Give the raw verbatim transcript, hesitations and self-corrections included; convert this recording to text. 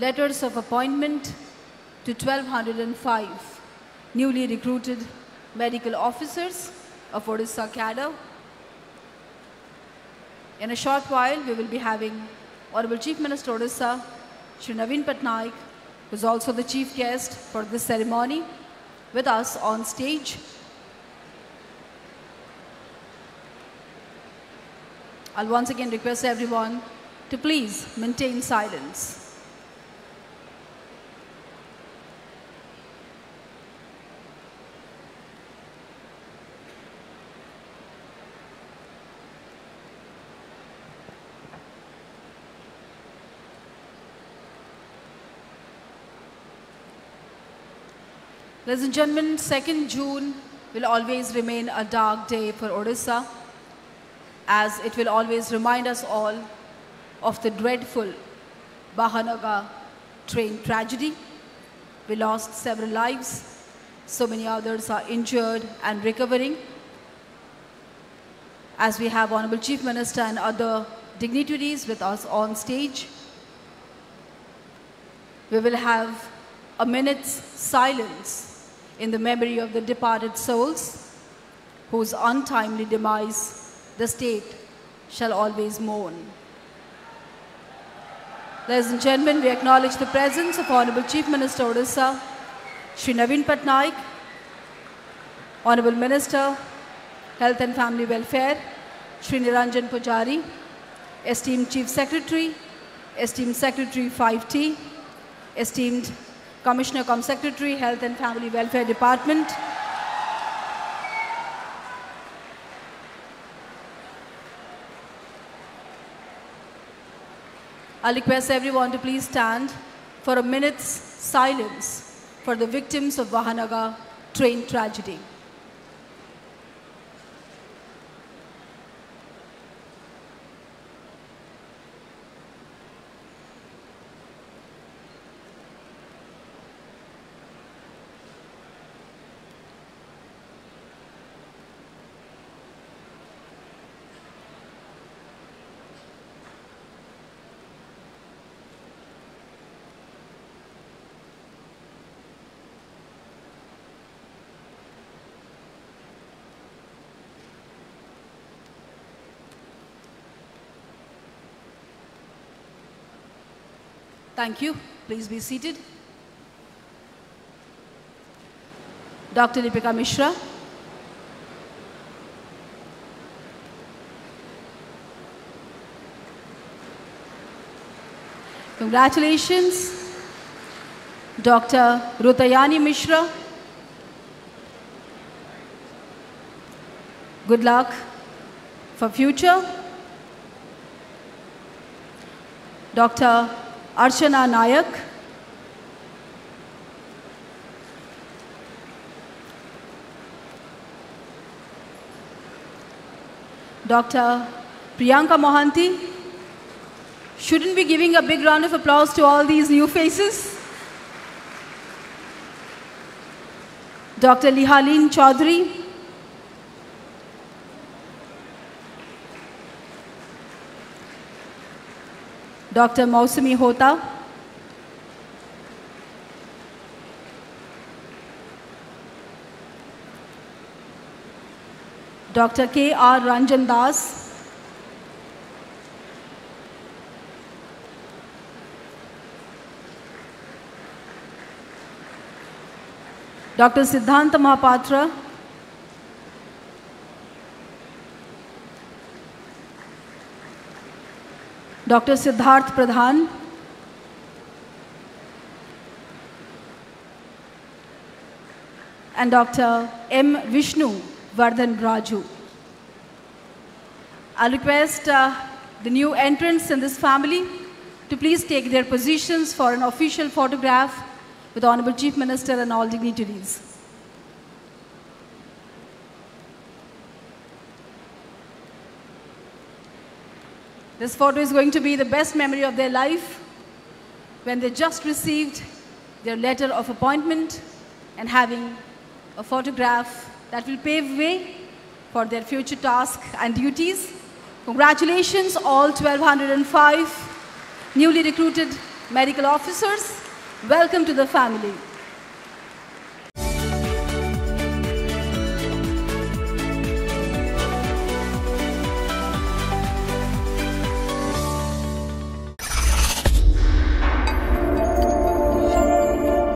letters of appointment to twelve hundred five newly recruited medical officers of Odisha cadre. In a short while, we will be having Honorable Chief Minister Odisha, Shri Naveen Patnaik, who is also the chief guest for this ceremony, with us on stage. I'll once again request everyone to please maintain silence. Ladies and gentlemen, second June will always remain a dark day for Odisha, as it will always remind us all of the dreadful Bahanaga train tragedy. We lost several lives, so many others are injured and recovering. As we have Honorable Chief Minister and other dignitaries with us on stage, we will have a minute's silence in the memory of the departed souls, whose untimely demise the state shall always mourn. Ladies and gentlemen, we acknowledge the presence of Honorable Chief Minister Odisha, Shri Naveen Patnaik, Honorable Minister Health and Family Welfare, Shri Niranjan Pujari, esteemed Chief Secretary, esteemed Secretary five T, esteemed Commissioner Cum Secretary, Health and Family Welfare Department, I'll request everyone to please stand for a minute's silence for the victims of Bahanaga train tragedy. Thank you. Please be seated. Doctor Nipika Mishra, congratulations. Doctor Rutayani Mishra, good luck for future. Doctor Arshana Nayak, Doctor Priyanka Mohanty. Shouldn't be giving a big round of applause to all these new faces. Doctor Lihaleen Chaudhary, Doctor Mausumi Hota, Doctor K. R. Ranjan Das, Doctor Siddhanta Mahapatra, Doctor Siddharth Pradhan, and Doctor M. Vishnu Vardhan Raju. I request uh, the new entrants in this family to please take their positions for an official photograph with Honorable Chief Minister and all dignitaries. This photo is going to be the best memory of their life, when they just received their letter of appointment, and having a photograph that will pave way for their future tasks and duties. Congratulations all twelve hundred five newly recruited medical officers, welcome to the family.